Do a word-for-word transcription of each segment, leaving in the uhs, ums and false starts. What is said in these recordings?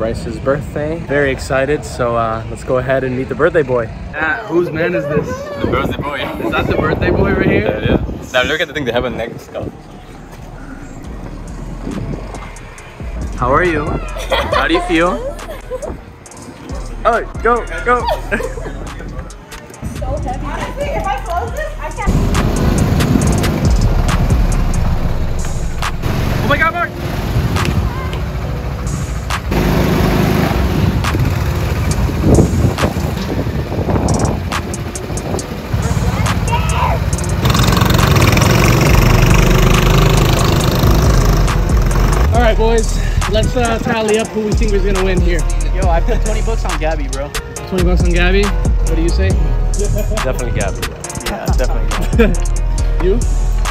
Bryce's birthday. Very excited, so uh, let's go ahead and meet the birthday boy. Ah, whose man is this? The birthday boy. Is that the birthday boy right here? There it is. Now look at the thing, they have a neck scarf. How are you? How do you feel? Oh, go, go! So heavy. Honestly, if I close this, I can't. Oh my God, Mark! All right, boys, let's uh, tally up who we think is gonna win here. Yo, I put twenty bucks on Gabby, bro. twenty bucks on Gabby? What do you say? Definitely Gabby, bro. Yeah, definitely Gabby. You?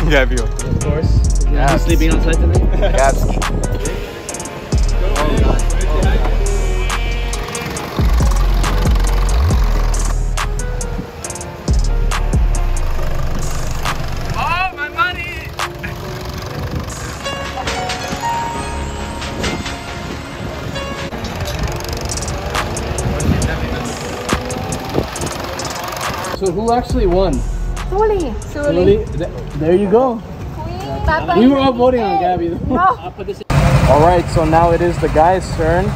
Gabby. Of course. You're not sleeping on site tonight? Gabs. So who actually won? Suli. Suli. There you go. We, we were all voting on Gabby. No. All right, so now it is the guy's turn.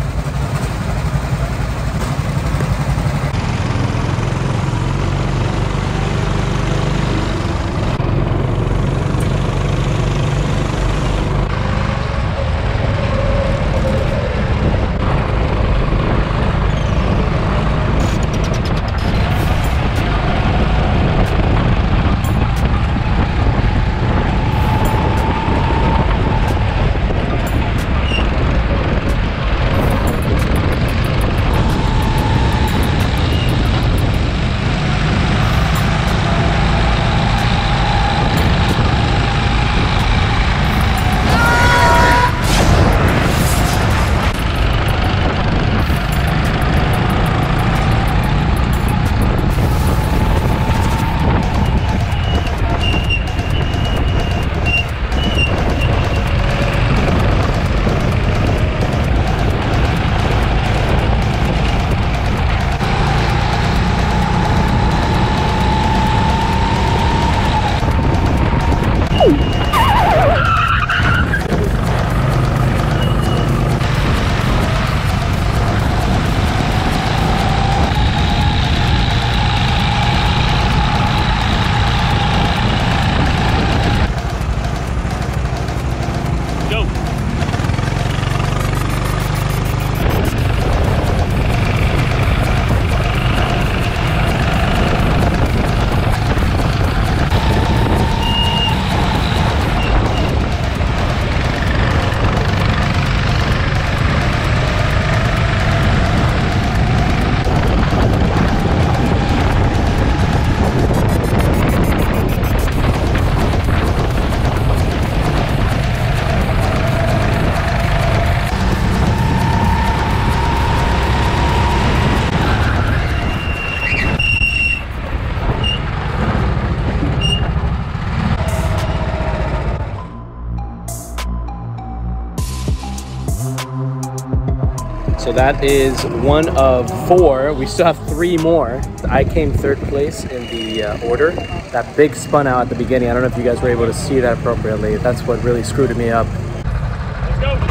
So that is one of four. We still have three more. I came third place in the uh, order. That big spun out at the beginning. I don't know if you guys were able to see that appropriately. That's what really screwed me up. Let's go.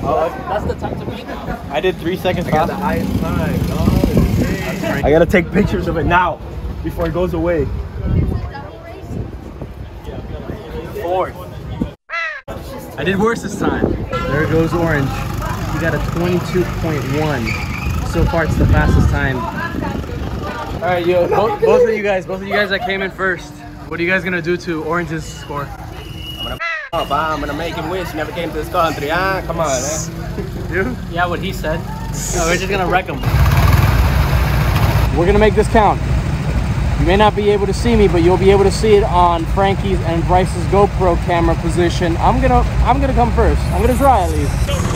Oh, that's the time to beat now. I did three seconds. I got off. The highest time. Oh, man. I gotta take pictures of it now before it goes away. Fourth. I did worse this time. There goes Orange. He got a twenty-two point one. So far, it's the fastest time. All right, yo, both, both of you guys, both of you guys that came in first, what are you guys gonna do to Orange's score? Up, I'm gonna make him wish he never came to this country, huh? Come on, eh? Yeah, what he said. No, we're just gonna wreck him. We're gonna make this count. You may not be able to see me, but you'll be able to see it on Frankie's and Bryce's GoPro camera position. I'm gonna, I'm gonna come first. I'm gonna try at least.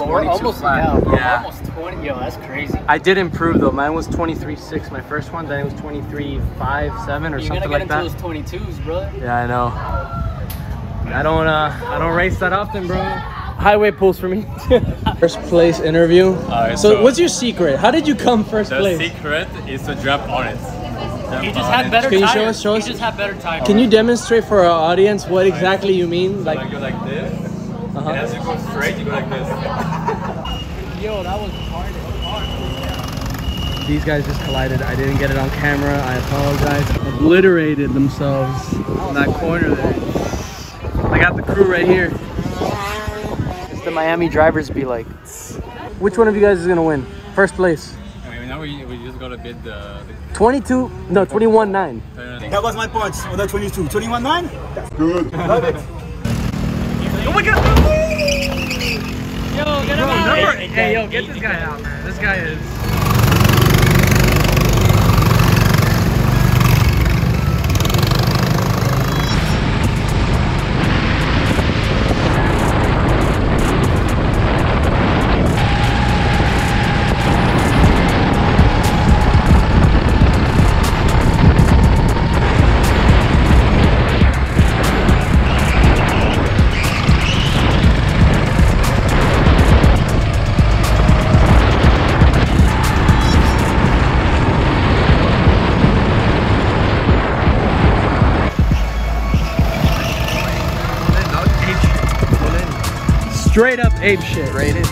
We're almost now. We're yeah. almost twenty. Yo, that's crazy. I did improve though. Mine was twenty-three six my first one. Then it was twenty-three five seven or You're something like that. You're gonna get into those twenty-twos, brother. Yeah, I know. I don't. Uh, I don't race that often, bro. Highway pulls for me. First place interview. Right, so, so, what's your secret? How did you come first the place? The secret is to drop on it. You just had better Can tires. You show us? Show us. You just had better tires. Can you demonstrate for our audience what exactly you mean? So like, like you're like this. Uh -huh. And as you go straight, you go like this. Yo, that was hard. hard. These guys just collided. I didn't get it on camera. I apologize. Obliterated themselves in that corner there. I got the crew right here. It's the Miami drivers be like. Which one of you guys is gonna win? First place. I mean, now we, we just gotta bid the, the twenty-two. No, twenty-one nine. That was my punch. Oh, that twenty-two. twenty-one nine. That's good. Love it. Oh my God! Yo, get him out! Number, hey, hey, yo, get this guy out, man. This guy is... Straight up ape shit. Straight in.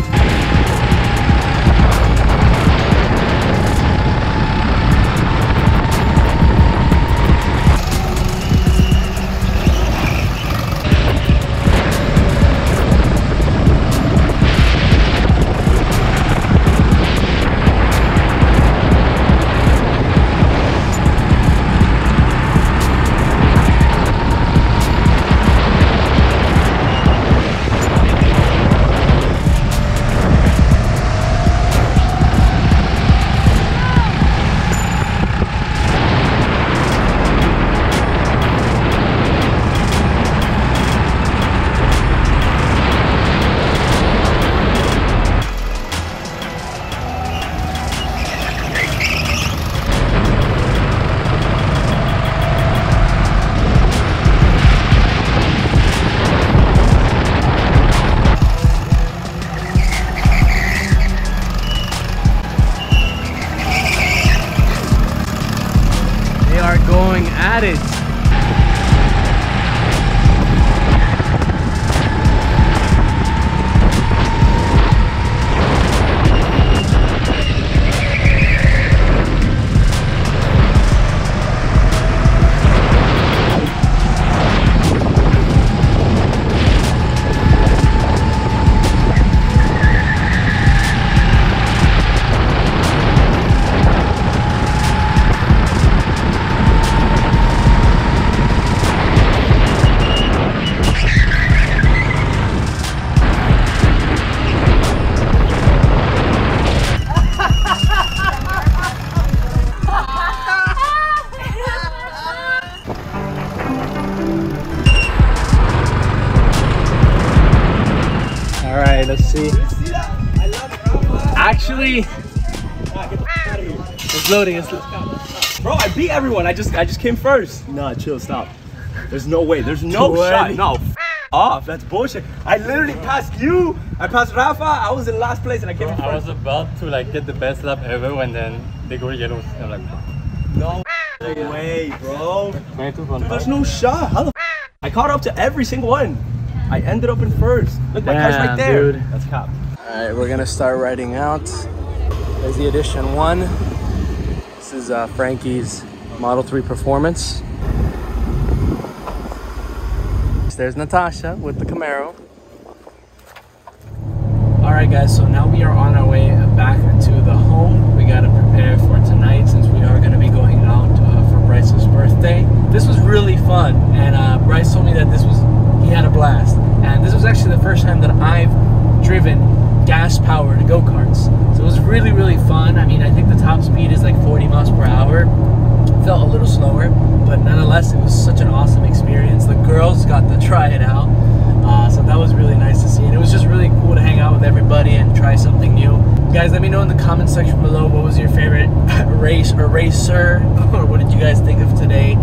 Going at it. see. Actually, it's loading. It's lo Bro, I beat everyone. I just, I just came first. Nah, chill, stop. There's no way. There's no shot. No, f off. That's bullshit. I literally passed you. I passed Rafa. I was in last place and I came first. I was about to like get the best lap ever when then they go yellow. I'm like, no way, bro. There's no shot. How the f I caught up to every single one. I ended up in first. Look, my car's right there. Dude. That's cop. All right, we're gonna start riding out. There's the edition one. This is uh, Frankie's Model three Performance. There's Natasha with the Camaro. All right, guys, so now we are on our way back to the home. We gotta prepare for tonight since we are gonna be going out uh, for Bryce's birthday. This was really fun, and uh, Bryce told me that this was, he had a blast. And this was actually the first time that I've driven gas-powered go-karts. So it was really, really fun. I mean, I think the top speed is like forty miles per hour. Felt a little slower, but nonetheless, it was such an awesome experience. The girls got to try it out. Uh, so that was really nice to see. And it was just really cool to hang out with everybody and try something new. Guys, let me know in the comment section below what was your favorite race or racer, or what did you guys think of today?